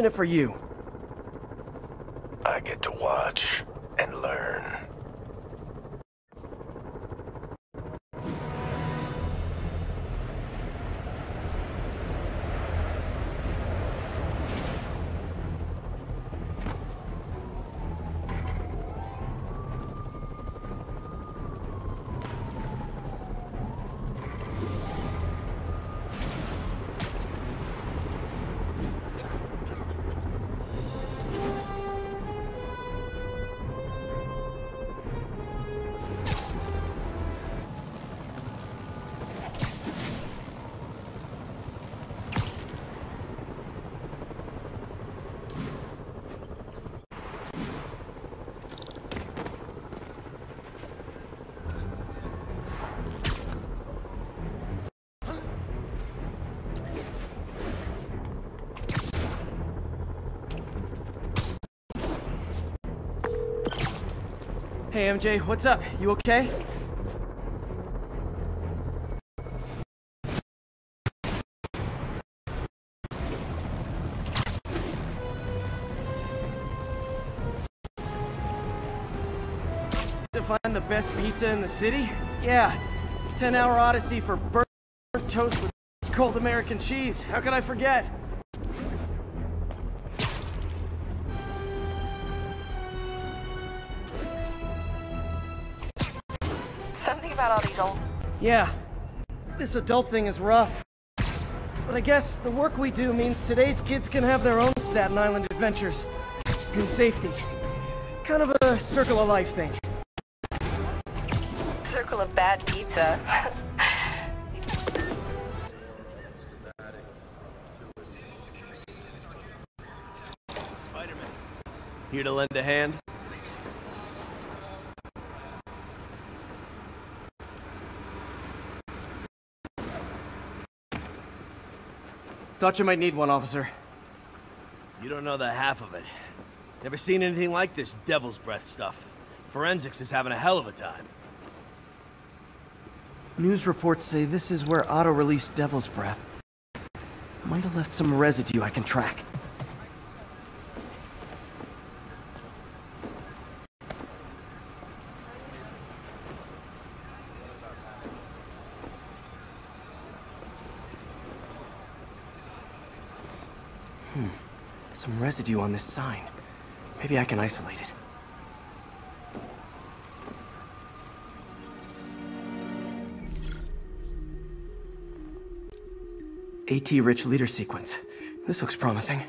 in it for you? I get to watch and learn. Hey MJ, what's up? You okay? To find the best pizza in the city? Yeah, 10-hour odyssey for burnt toast with cold American cheese. How could I forget? All these old... Yeah, this adult thing is rough, but I guess the work we do means today's kids can have their own Staten Island adventures in safety. Kind of a circle of life thing. Circle of bad pizza. Spider-Man, here to lend a hand? Thought you might need one, officer. You don't know the half of it. Never seen anything like this Devil's Breath stuff. Forensics is having a hell of a time. News reports say this is where Otto released Devil's Breath. Might have left some residue I can track. Some residue on this sign. Maybe I can isolate it. AT-rich leader sequence. This looks promising.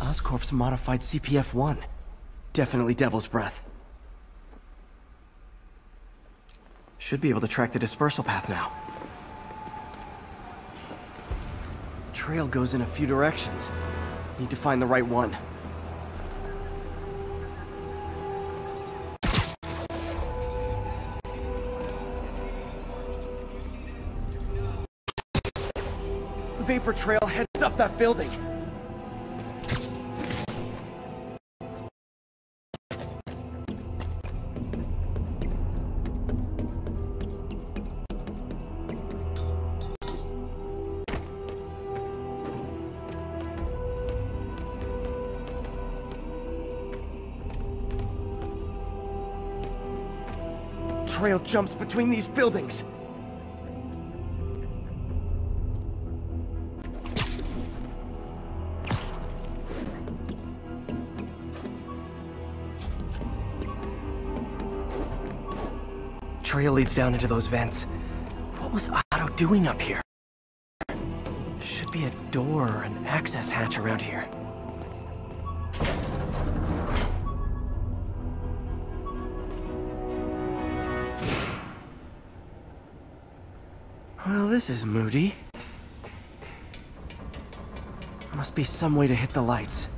Oscorp's modified CPF-1. Definitely Devil's Breath. Should be able to track the dispersal path now. Trail goes in a few directions. Need to find the right one. The vapor trail heads up that building. Trail jumps between these buildings. Trail leads down into those vents. What was Otto doing up here? There should be a door or an access hatch around here. Well, this is moody. There must be some way to hit the lights.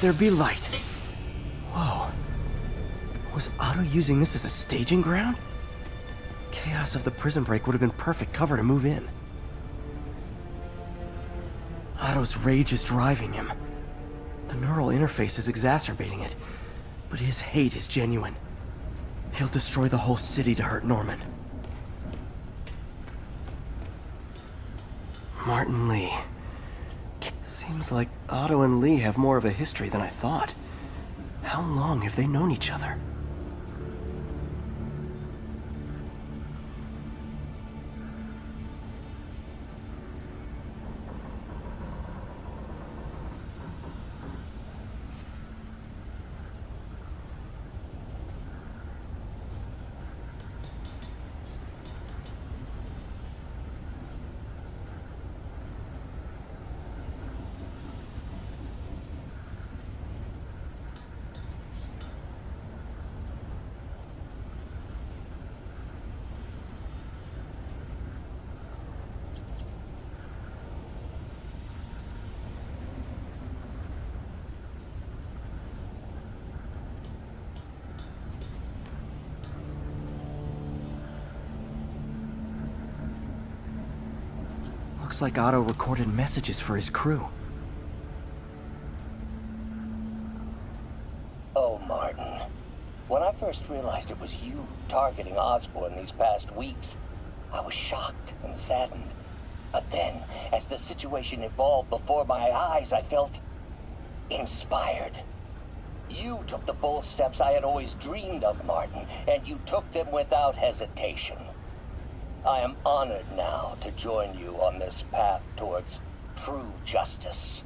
There be light. Whoa. Was Otto using this as a staging ground? Chaos of the prison break would have been perfect cover to move in. Otto's rage is driving him. The neural interface is exacerbating it, but his hate is genuine. He'll destroy the whole city to hurt Norman. Martin Lee. Seems like Otto and Lee have more of a history than I thought. How long have they known each other? Looks like Otto recorded messages for his crew. Oh, Martin. When I first realized it was you targeting Osborn these past weeks, I was shocked and saddened. But then, as the situation evolved before my eyes, I felt inspired. You took the bold steps I had always dreamed of, Martin, and you took them without hesitation. I am honored now to join you on this path towards true justice.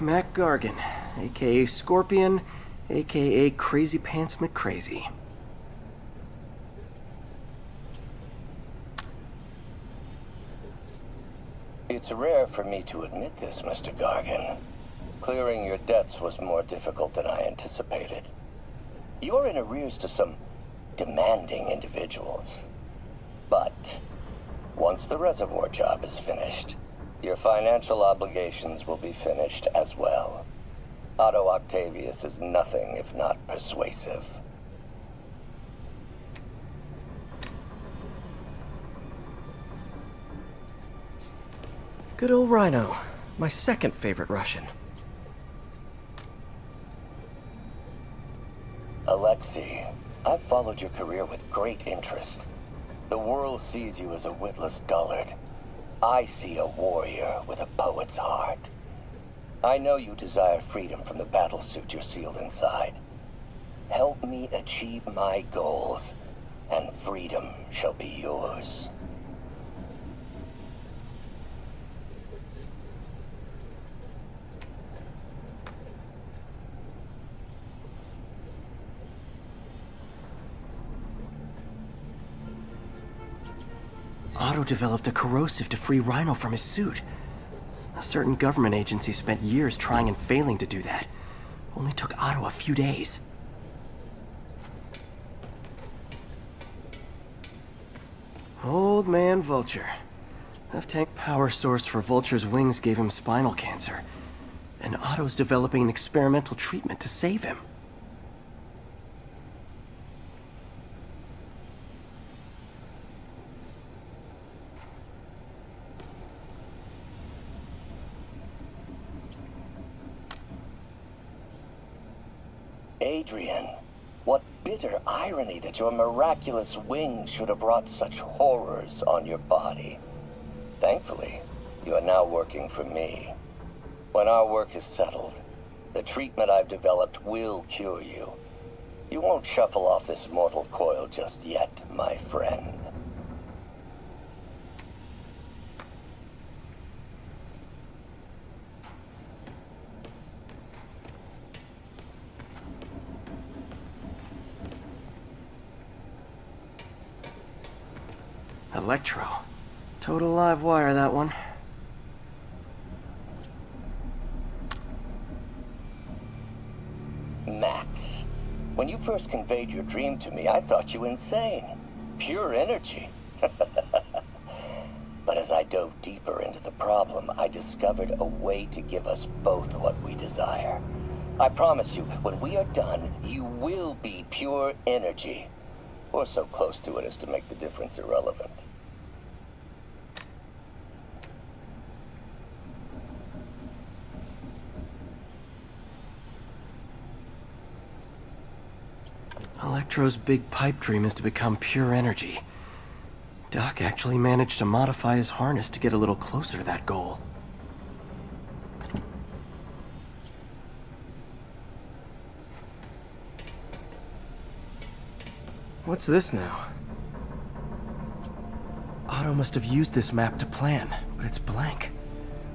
Mac Gargan, aka Scorpion, aka Crazy Pants McCrazy. It's rare for me to admit this, Mr. Gargan. Clearing your debts was more difficult than I anticipated. You're in arrears to some demanding individuals. But once the reservoir job is finished, your financial obligations will be finished as well. Otto Octavius is nothing if not persuasive. Good old Rhino, my second favorite Russian. Alexei, I've followed your career with great interest. The world sees you as a witless dullard. I see a warrior with a poet's heart. I know you desire freedom from the battle suit you're sealed inside. Help me achieve my goals, and freedom shall be yours. Otto developed a corrosive to free Rhino from his suit. A certain government agency spent years trying and failing to do that. Only took Otto a few days. Old man Vulture. That tank power source for Vulture's wings gave him spinal cancer, and Otto's developing an experimental treatment to save him. Adrian, what bitter irony that your miraculous wings should have wrought such horrors on your body. Thankfully, you are now working for me. When our work is settled, the treatment I've developed will cure you. You won't shuffle off this mortal coil just yet, my friend. Electro. Total live wire, that one. Max, when you first conveyed your dream to me, I thought you insane. Pure energy. But as I dove deeper into the problem, I discovered a way to give us both what we desire. I promise you, when we are done, you will be pure energy. Or so close to it as to make the difference irrelevant. Electro's big pipe dream is to become pure energy. Doc actually managed to modify his harness to get a little closer to that goal. What's this now? Otto must have used this map to plan, but it's blank.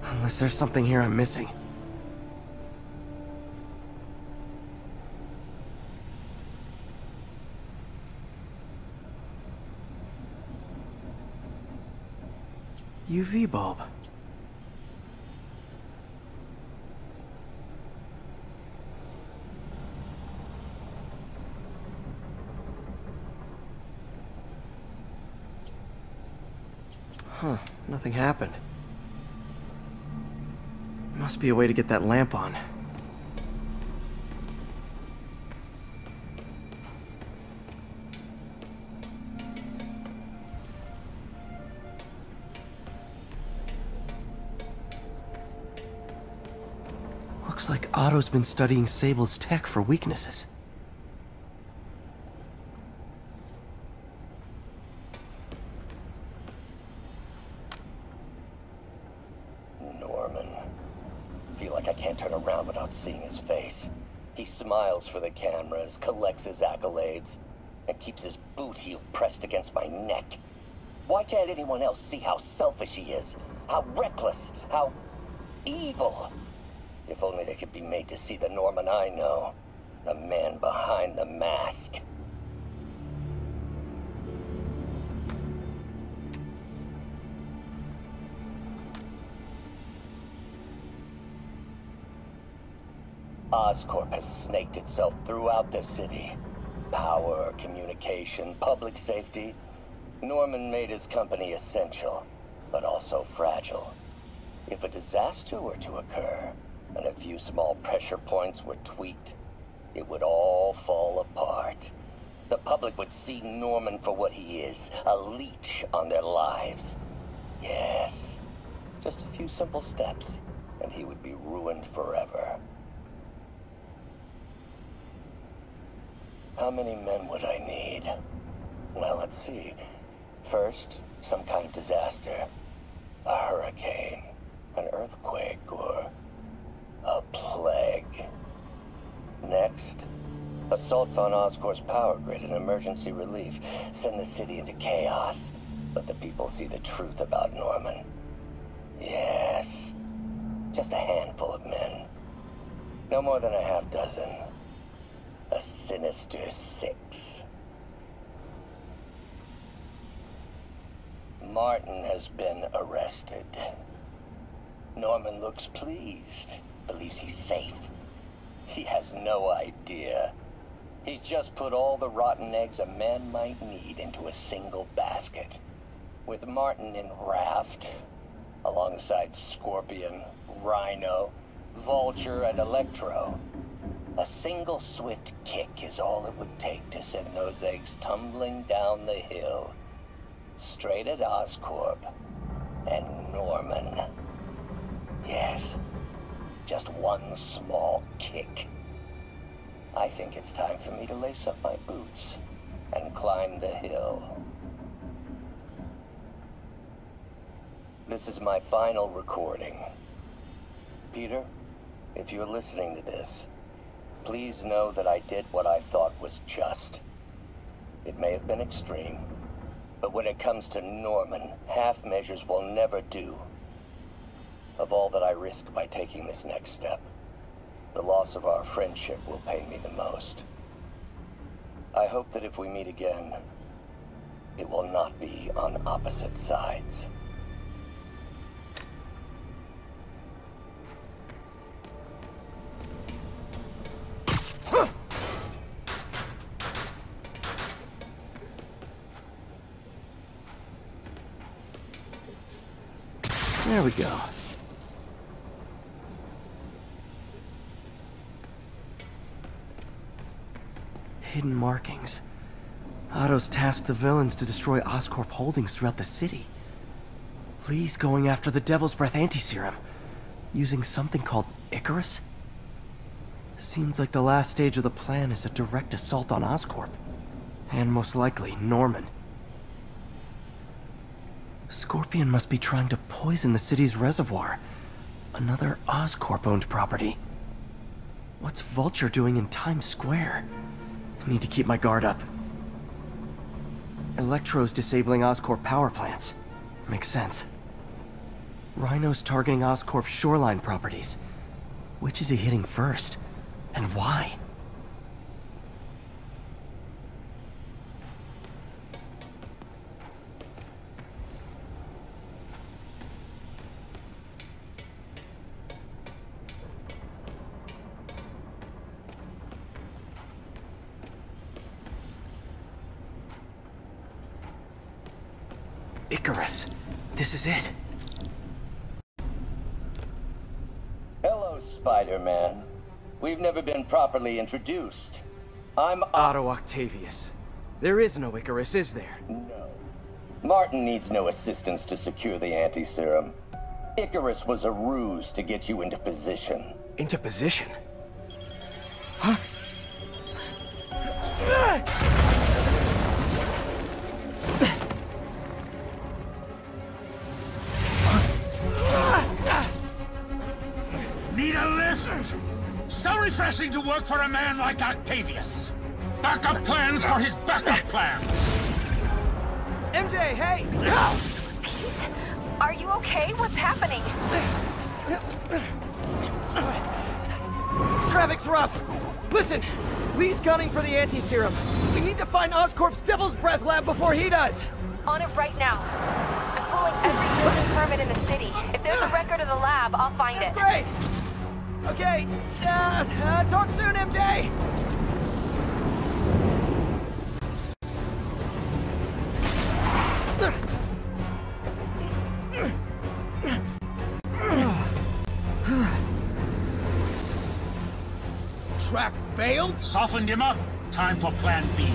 Unless there's something here I'm missing. UV bulb. Huh, nothing happened. Must be a way to get that lamp on. Looks like Otto's been studying Sable's tech for weaknesses. For the cameras, collects his accolades, and keeps his boot heel pressed against my neck. Why can't anyone else see how selfish he is? How reckless, how evil? If only they could be made to see the Norman I know, the man behind the mask. Oscorp has snaked itself throughout the city. Power, communication, public safety. Norman made his company essential, but also fragile. If a disaster were to occur, and a few small pressure points were tweaked, it would all fall apart. The public would see Norman for what he is, a leech on their lives. Yes, just a few simple steps, and he would be ruined forever. How many men would I need? Well, let's see. First, some kind of disaster. A hurricane, an earthquake, or a plague. Next, assaults on Oscorp's power grid and emergency relief. Send the city into chaos. Let the people see the truth about Norman. Yes, just a handful of men. No more than a half dozen. A sinister six. Martin has been arrested. Norman looks pleased, believes he's safe. He has no idea. He's just put all the rotten eggs a man might need into a single basket. With Martin in Raft, alongside Scorpion, Rhino, Vulture, and Electro, a single swift kick is all it would take to send those eggs tumbling down the hill, straight at Oscorp and Norman. Yes, just one small kick. I think it's time for me to lace up my boots and climb the hill. This is my final recording. Peter, if you're listening to this, please know that I did what I thought was just. It may have been extreme, but when it comes to Norman, half measures will never do. Of all that I risk by taking this next step, the loss of our friendship will pain me the most. I hope that if we meet again, it will not be on opposite sides. There we go. Hidden markings. Otto's tasked the villains to destroy Oscorp holdings throughout the city. Lee's going after the Devil's Breath anti-serum, using something called Icarus. Seems like the last stage of the plan is a direct assault on Oscorp, and most likely Norman. Scorpion must be trying to poison the city's reservoir, another Oscorp-owned property. What's Vulture doing in Times Square? Need to keep my guard up. Electro's disabling Oscorp power plants. Makes sense. Rhino's targeting Oscorp's shoreline properties. Which is he hitting first? And why? Icarus, this is it. Hello, Spider-Man. We've never been properly introduced. I'm Otto Octavius. There is no Icarus, is there? No. Martin needs no assistance to secure the anti-serum. Icarus was a ruse to get you into position. Into position? Huh? Refreshing to work for a man like Octavius. Backup plans for his backup plans. MJ, hey! Pete, are you okay? What's happening? Traffic's rough. Listen, Lee's gunning for the anti-serum. We need to find Oscorp's Devil's Breath lab before he does. On it right now. I'm pulling every human permit in the city. If there's a record of the lab, I'll find it. Great. Okay, talk soon, MJ! Trap failed? Softened him up. Time for plan B.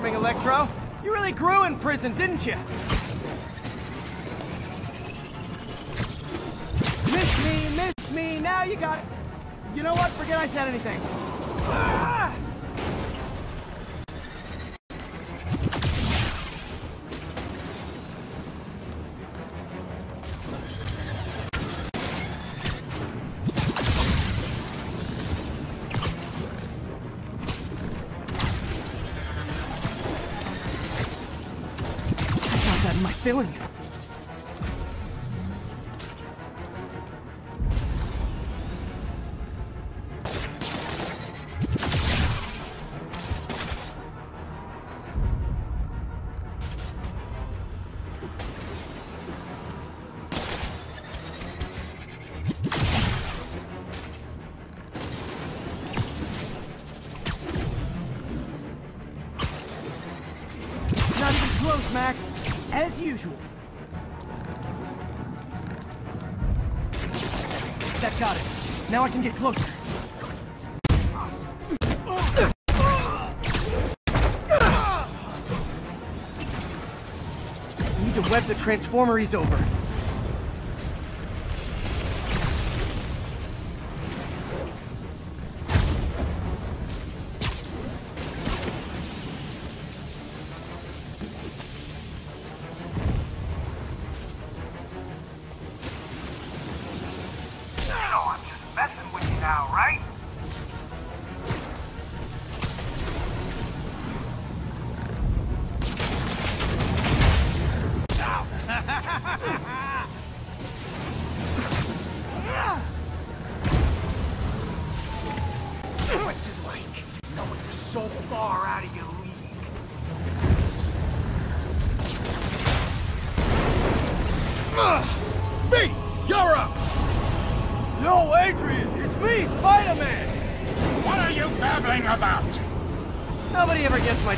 Electro, you really grew in prison, didn't you? Miss me, now you got it. You know what? Forget I said anything. Ah! Feelings. Not even close, Max. As usual. That got it. Now I can get closer. I need to web the transformeries over.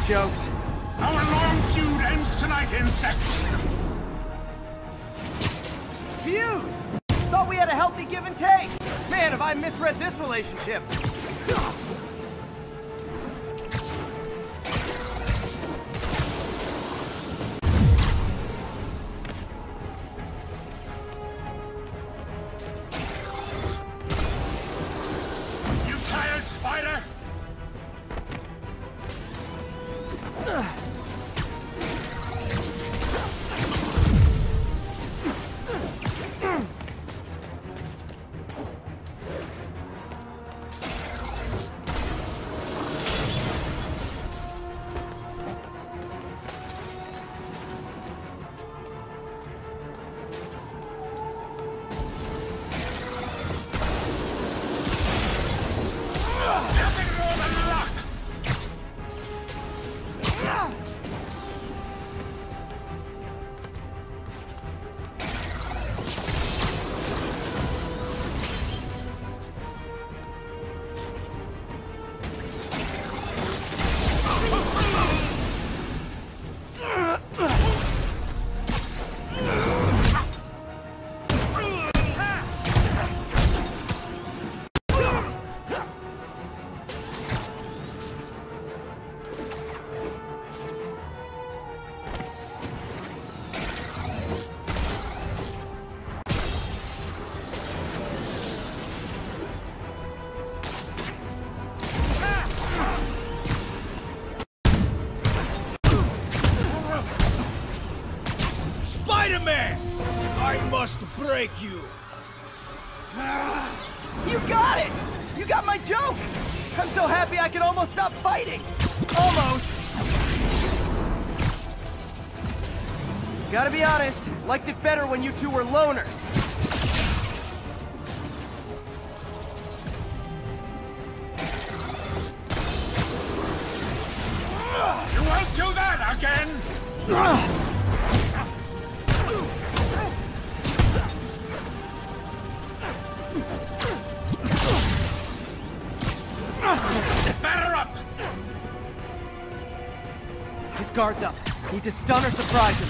Jokes. Our long feud ends tonight, insects. Feud? Thought we had a healthy give and take. Man, have I misread this relationship. Gotta be honest, liked it better when you two were loners. You won't do that again! Batter up! His guard's up. Need to stun or surprise him.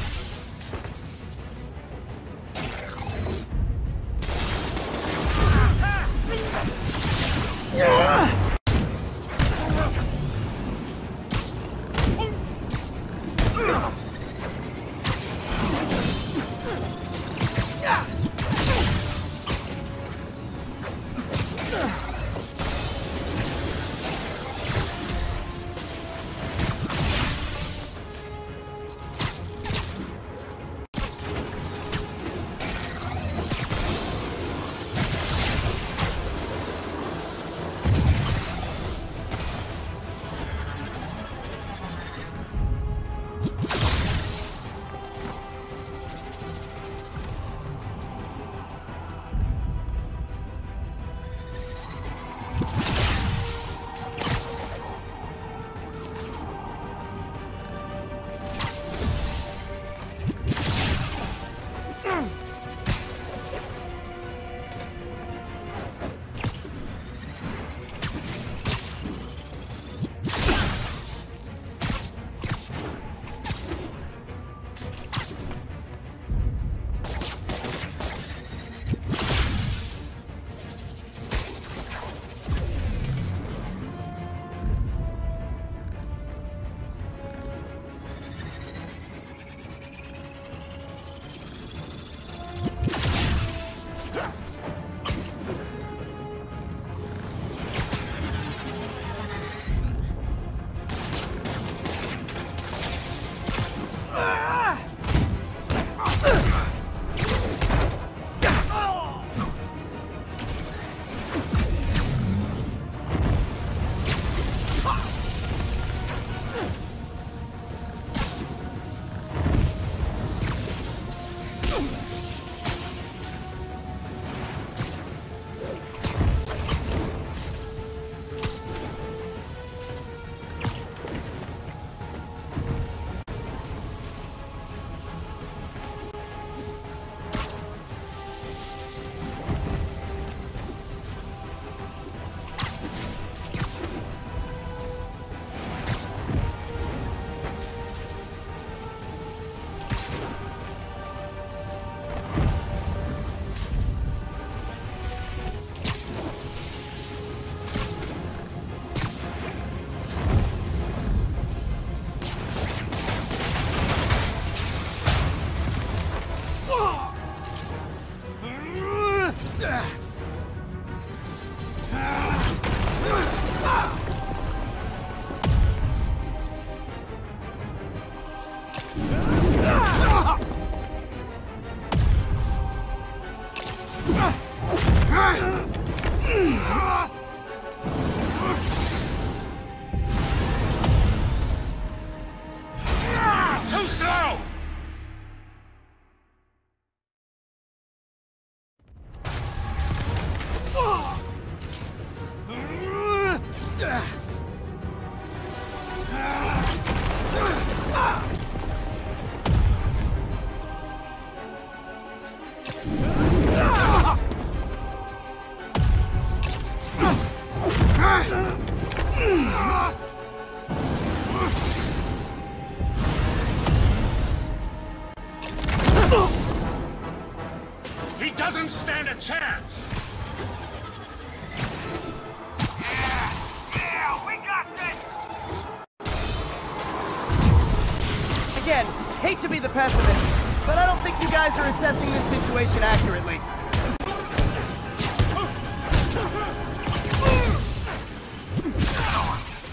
again, hate to be the pessimist, but I don't think you guys are assessing this situation accurately.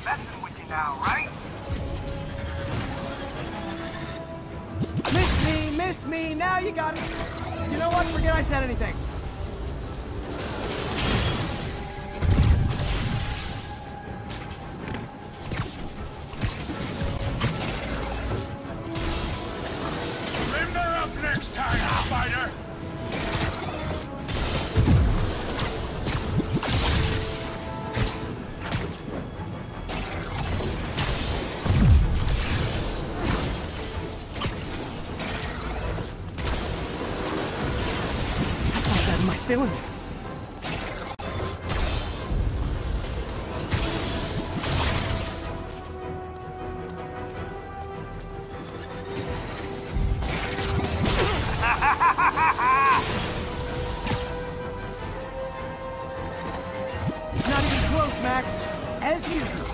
Messing with you now, right? Miss me, now you got me. You know what? Forget I said anything. Feelings. Not even close, Max. As usual.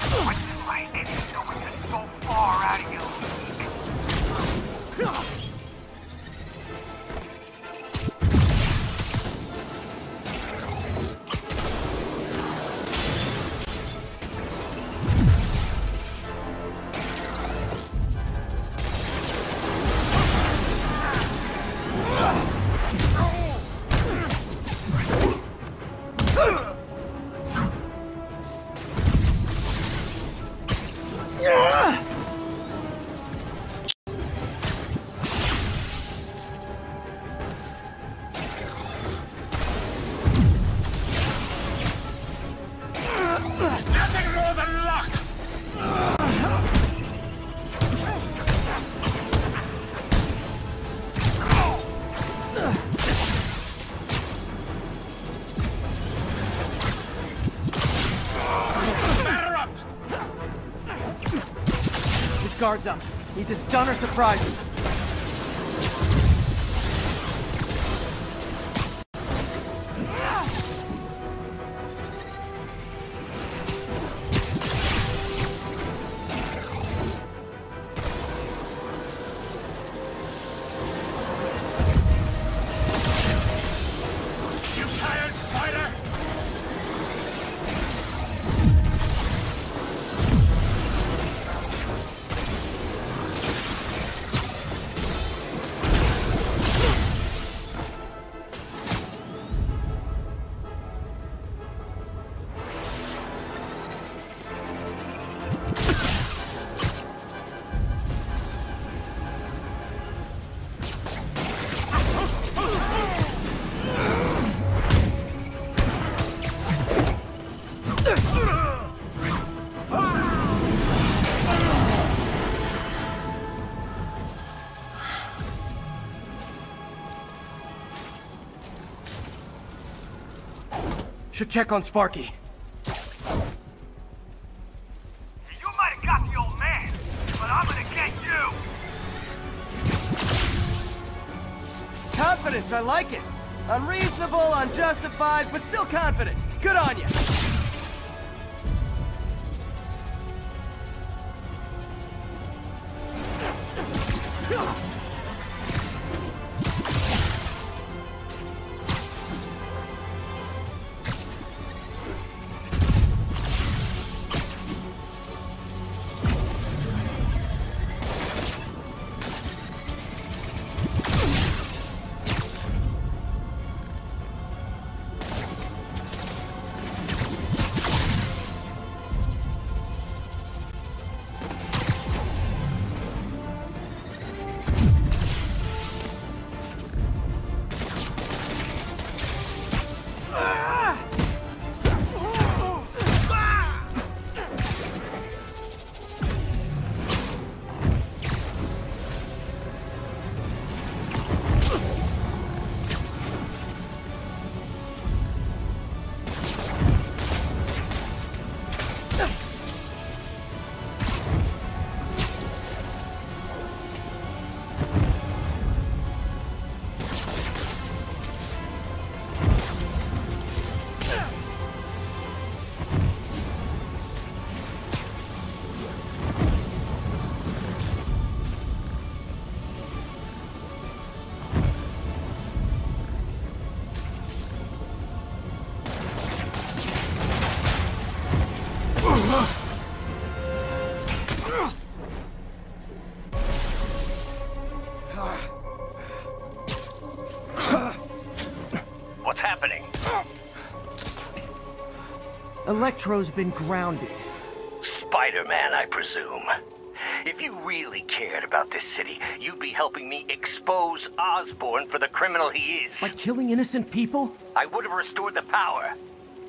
What's it like? No one gets so far out of you. Guards up. Need to stun or surprise him. Should check on Sparky. You might have got the old man, but I'm gonna get you! Confidence, I like it. Unreasonable, unjustified, but still confident. Good on you. Electro's been grounded. Spider-Man, I presume. If you really cared about this city, you'd be helping me expose Osborn for the criminal he is. By killing innocent people? I would have restored the power.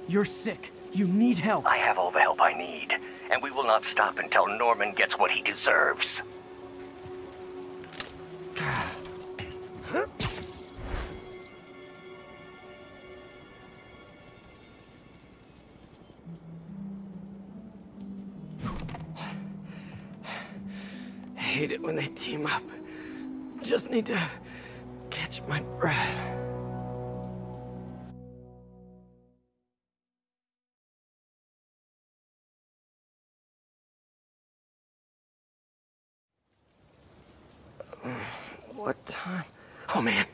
You're sick. You need help. I have all the help I need, and we will not stop until Norman gets what he deserves. I hate it when they team up. Just need to catch my breath. What time? Oh, man.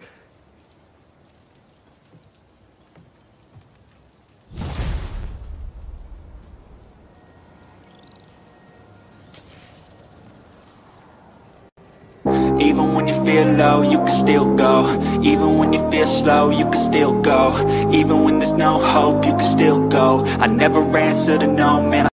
Even when you feel low, you can still go. Even when you feel slow, you can still go. Even when there's no hope, you can still go. I never answer to no man.